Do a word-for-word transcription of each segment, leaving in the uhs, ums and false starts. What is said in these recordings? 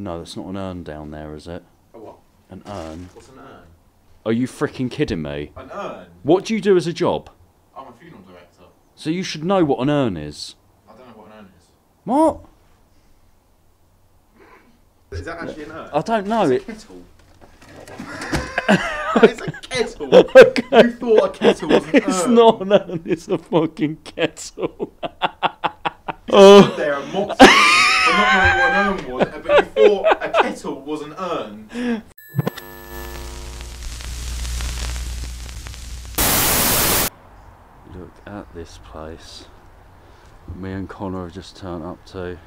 No, that's not an urn down there, is it? A what? An urn. What's an urn? Are you freaking kidding me? An urn? What do you do as a job? I'm a funeral director. So you should know what an urn is. I don't know what an urn is. What? Is that actually an urn? I don't know. It's a kettle. It's a kettle. Okay. You thought a kettle was an urn. It's not an urn, it's a fucking kettle. Oh. There are mops. I don't know what an urn was, but you thought a kettle was an urn. Look at this place. Me and Connor have just turned up to.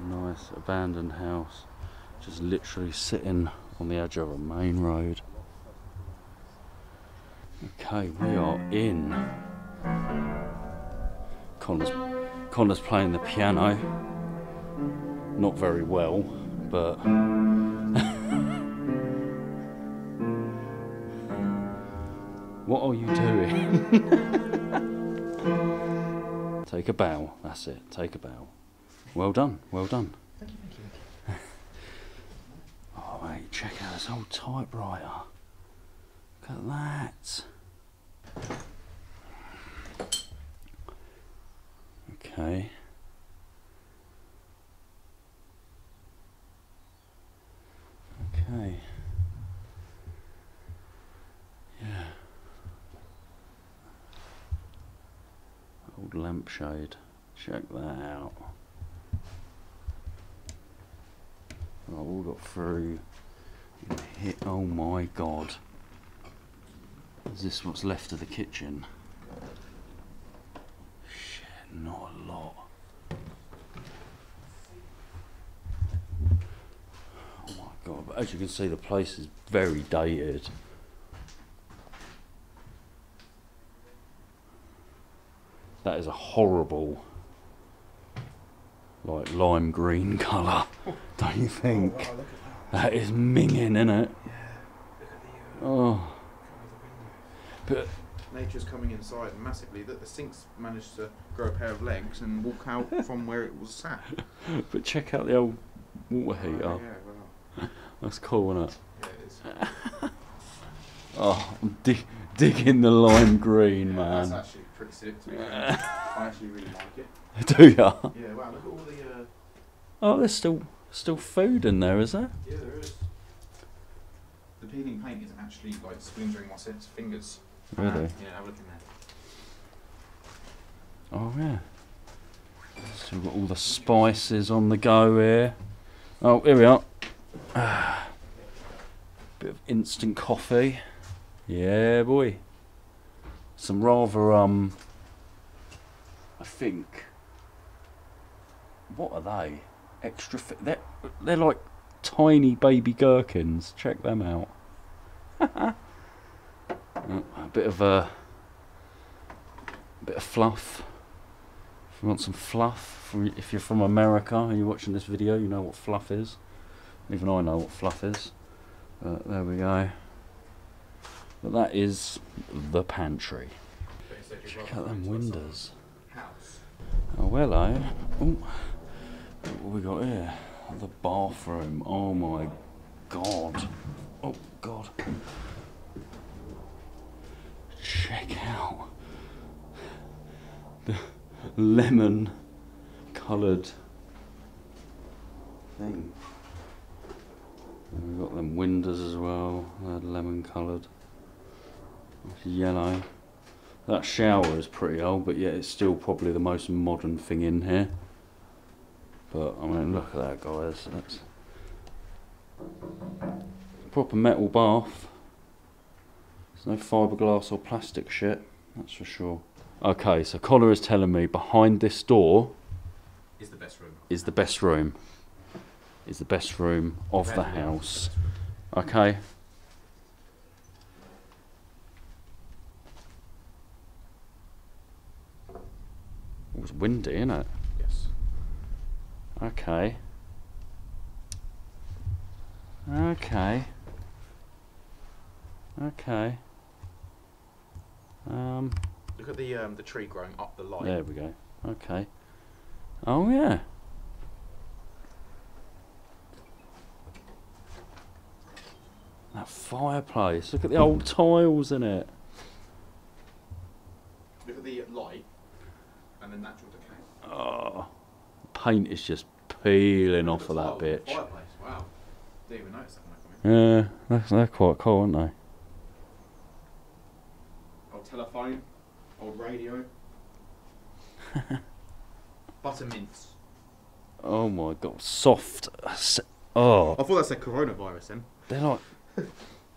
Nice abandoned house, just literally sitting on the edge of a main road. Okay, we are in. Connor's, Connor's playing the piano, not very well, but what are you doing? Take a bow, that's it, take a bow. Well done, well done. Thank you, thank you. Thank you. Oh mate, check out this old typewriter. Look at that. Okay. Okay. Yeah. Old lampshade. Check that out. I all got through and hit, oh my god. Is this what's left of the kitchen? Shit, not a lot. Oh my god, but as you can see the place is very dated. That is a horrible like lime green colour, don't you think? Oh, wow, that. that is minging, isn't it? Yeah. Look at the, uh, oh. But nature's coming inside massively. That the sink's managed to grow a pair of legs and walk out from where it was sat. But check out the old water heater. Oh, yeah, wow. That's cool, isn't it? Yeah, it is. Oh, I'm dig digging the lime green, yeah, man. That's actually pretty sick to me. I actually really like it. Do you? Yeah, wow, look at all the... Uh... Oh, there's still still food in there, is there? Yeah, there is. The peeling paint is actually, like, splintering my fingers. Really? Uh, yeah, have a look in there. Oh, yeah. Still got all the spices on the go here. Oh, here we are. Ah. Bit of instant coffee. Yeah, boy. Some rather, um... I think... What are they? Extra fit. They're, they're like tiny baby gherkins. Check them out. Oh, a bit of a, a bit of fluff. If you want some fluff, from, if you're from America and you're watching this video, you know what fluff is. Even I know what fluff is. Uh, there we go. But that is the pantry. Check out them windows. Oh well, eh? What have we got here? The bathroom. Oh my god. Oh god. Check out the lemon coloured thing. And we've got them windows as well. They're lemon coloured. It's yellow. That shower is pretty old, but yet it's still probably the most modern thing in here. But I mean, look at that, guys. That's a proper metal bath. There's no fiberglass or plastic shit, that's for sure. Okay, so Connor is telling me behind this door is the best room. Is the best room. Is the best room of the house. Okay. It was windy, innit? Yes. Okay. Okay. Okay. Um. Look at the um the tree growing up the line. There we go. Okay. Oh yeah. That fireplace. Look at the old tiles in it. Look at the light and the natural decay. Oh, the paint is just peeling off of that bitch. The fireplace. Wow. Didn't even notice that when I come in. Yeah, that's, they're quite cool, aren't they? Old telephone, old radio. Butter mints. Oh my god, soft. Oh. I thought that said coronavirus then. They're like.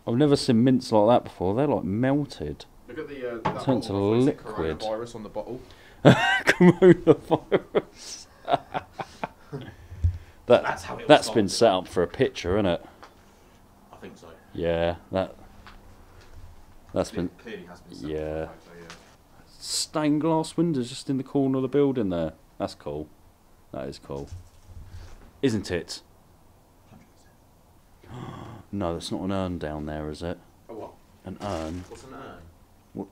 I've never seen mints like that before. They're like melted. Look at the. Uh, that turns to liquid. Coronavirus on the bottle. Coronavirus. that, that's how it That's started. Been set up for a picture, isn't it? I think so. Yeah, that. That's been. Clearly has been set yeah. Up for a photo, yeah. Stained glass windows just in the corner of the building there. That's cool. That is cool. Isn't it? No, that's not an urn down there, is it? A what? An urn. What's an urn? What?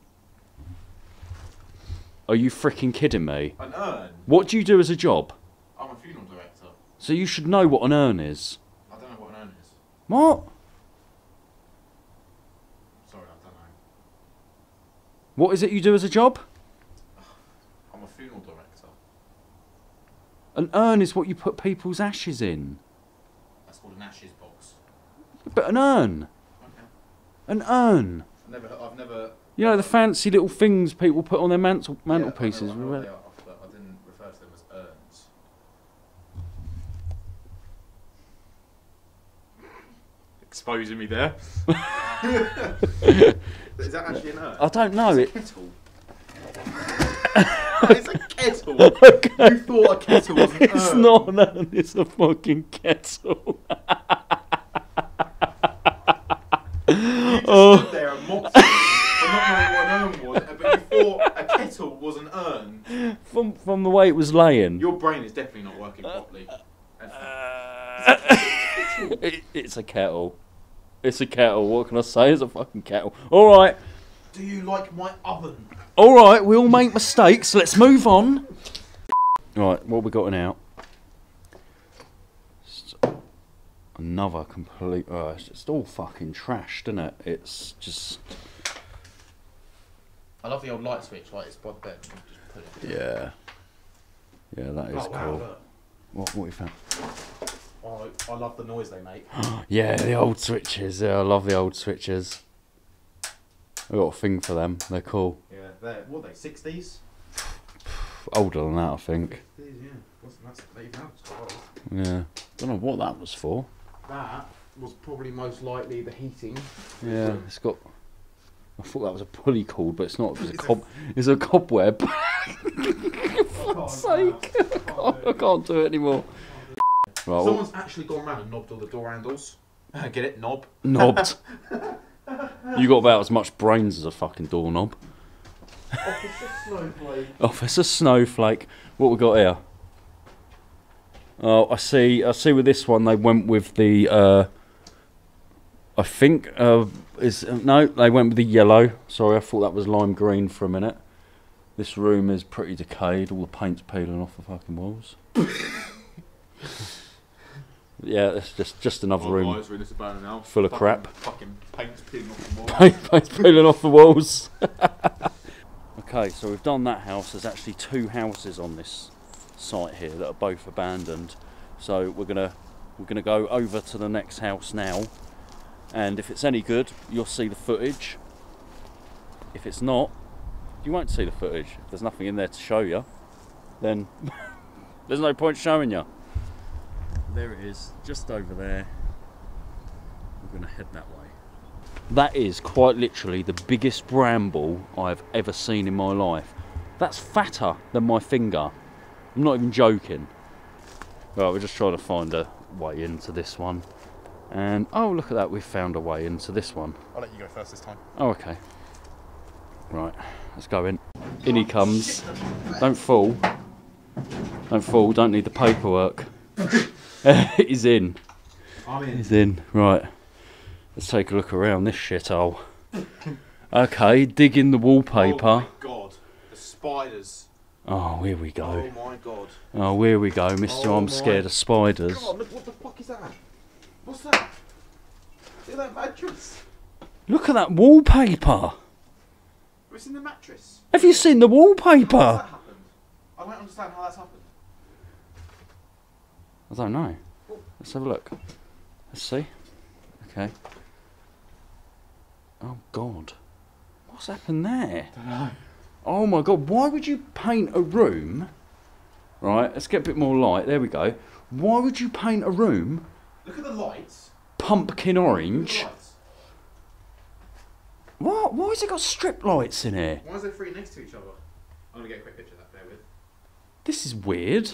Are you freaking kidding me? An urn? What do you do as a job? I'm a funeral director. So you should know what an urn is. I don't know what an urn is. What? Sorry, I don't know. What is it you do as a job? I'm a funeral director. An urn is what you put people's ashes in. That's called an ashes box. But an urn. Okay. An urn. I've never, I've never... You know, the fancy little things people put on their mantel, mantelpieces. Yeah, I, know, I, know I didn't refer to them as urns. Exposing me there. Is that actually an urn? I don't know. It's a kettle. It's a kettle. Okay. You thought a kettle was an urn. It's not an urn, it's a fucking kettle. Oh. Stood there and mocked me for not knowing what an urn was, but you thought a kettle was an urn. From from the way it was laying. Your brain is definitely not working uh, properly. Uh, it's, a it, it's a kettle. It's a kettle. What can I say? It's a fucking kettle. All right. Do you like my oven? All right. We all make mistakes. Let's move on. All right. What have we got now? Another complete. Oh, it's just all fucking trashed, isn't it? It's just. I love the old light switch, like it's by the bed. Yeah. Yeah, that is oh, wow, cool. Look. What? What you found? Oh, I love the noise they make. Yeah, the old switches. Yeah, I love the old switches. I got a thing for them. They're cool. Yeah, they're what are they? Sixties. Older than that, I think. Sixties, yeah. Wasn't that eight pounds? Yeah. Don't know what that was for. That was probably most likely the heating. Yeah, it's got. I thought that was a pulley cord, but it's not. It was a cob. It's a cobweb. For God's sake! I can't do it anymore. Right, someone's well. actually gone round and knobbed all the door handles. Get it? Knob. Knobbed. You got about as much brains as a fucking doorknob. Officer Snowflake. Officer Snowflake. What we got here? Oh, I see. I see. With this one, they went with the. Uh, I think uh, is no. They went with the yellow. Sorry, I thought that was lime green for a minute. This room is pretty decayed. All the paint's peeling off the fucking walls. Yeah, it's just just another oh, room guys, this now. full of fucking, crap. Fucking paint's peeling off the walls. Paint, paint's peeling off the walls. Okay, so we've done that house. There's actually two houses on this site here that are both abandoned, so we're gonna we're gonna go over to the next house now, and if it's any good you'll see the footage. If it's not, you won't see the footage. If there's nothing in there to show you, then there's no point showing you. There it is, just over there. We're gonna head that way. That is quite literally the biggest bramble I've ever seen in my life. That's fatter than my finger. I'm not even joking. Right, we're just trying to find a way into this one. And, oh, look at that, we've found a way into this one. I'll let you go first this time. Oh, okay. Right, let's go in. In he comes. Don't fall. Don't fall, don't need the paperwork. He's in. I'm in. He's in, right. Let's take a look around this shithole. Okay, dig in the wallpaper. Oh my God, the spiders. Oh, here we go. Oh my god. Oh, here we go, Mister Oh, I'm my... scared of spiders. Come on, look, what the fuck is that? What's that? Look at that mattress. Look at that wallpaper. It's in the mattress. Have you seen the wallpaper? How has that happened? I don't understand how that's happened. I don't know. Let's have a look. Let's see. Okay. Oh god. What's happened there? I don't know. Oh my god, why would you paint a room? Right, let's get a bit more light. There we go. Why would you paint a room? Look at the lights. Pumpkin orange. Lights. What? Why has it got strip lights in here? Why is there three next to each other? I'm gonna get a quick picture of that, bear with. This is weird.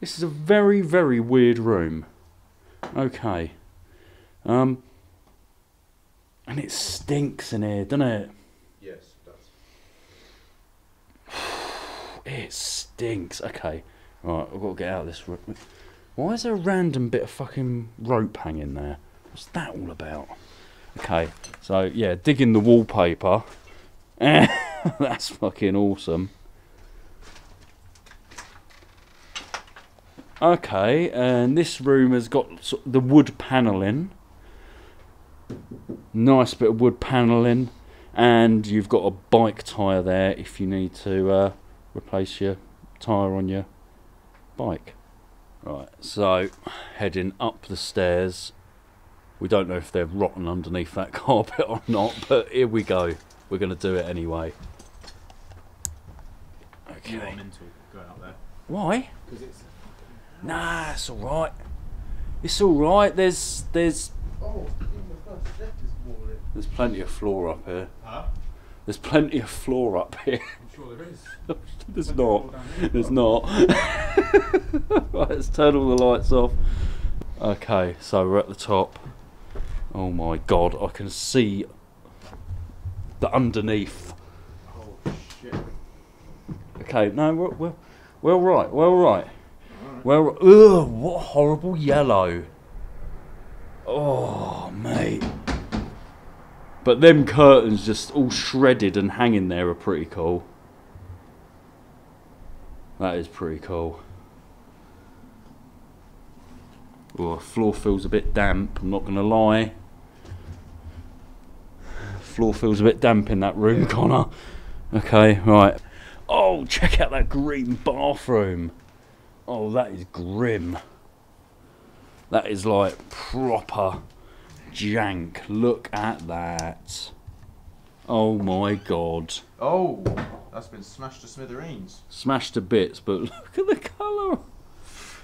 This is a very, very weird room. Okay. Um And it stinks in here, doesn't it? Yes, it does. It stinks. Okay. Right, I've got to get out of this room. Why is there a random bit of fucking rope hanging there? What's that all about? Okay, so yeah, digging the wallpaper. That's fucking awesome. Okay, and this room has got the wood panelling. Nice bit of wood panelling, and you've got a bike tyre there if you need to uh, replace your tyre on your bike. Right, so heading up the stairs. We don't know if they're rotten underneath that carpet or not, but here we go. We're going to do it anyway. Okay. You're mental going up there. Why? Because it's nah, it's all right. It's all right. There's there's. Oh. There's plenty of floor up here. Huh? There's plenty of floor up here. I'm sure there is. There's plenty not. Here, There's not. Right, let's turn all the lights off. Okay, so we're at the top. Oh my god, I can see the underneath. Oh shit. Okay, no, we're we're, we're all right. We're all right. We're all right. We're ugh, what a horrible yellow. Oh mate. But them curtains just all shredded and hanging there are pretty cool. That is pretty cool. Oh, floor feels a bit damp, I'm not gonna lie. Floor feels a bit damp in that room, Connor. Okay, right. Oh, check out that green bathroom. Oh, that is grim. That is like proper jank. Look at that. Oh my god. Oh, that's been smashed to smithereens. Smashed to bits, but look at the colour.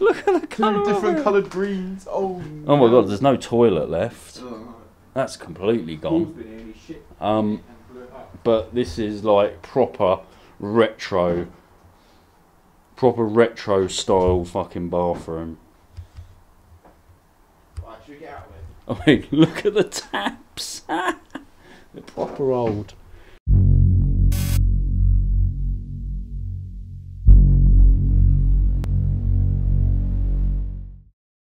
Look at the colour. Two different coloured greens. Oh, oh my god, there's no toilet left. That's completely gone. Um, but this is like proper retro, proper retro style fucking bathroom. I mean, look at the taps. They're proper old.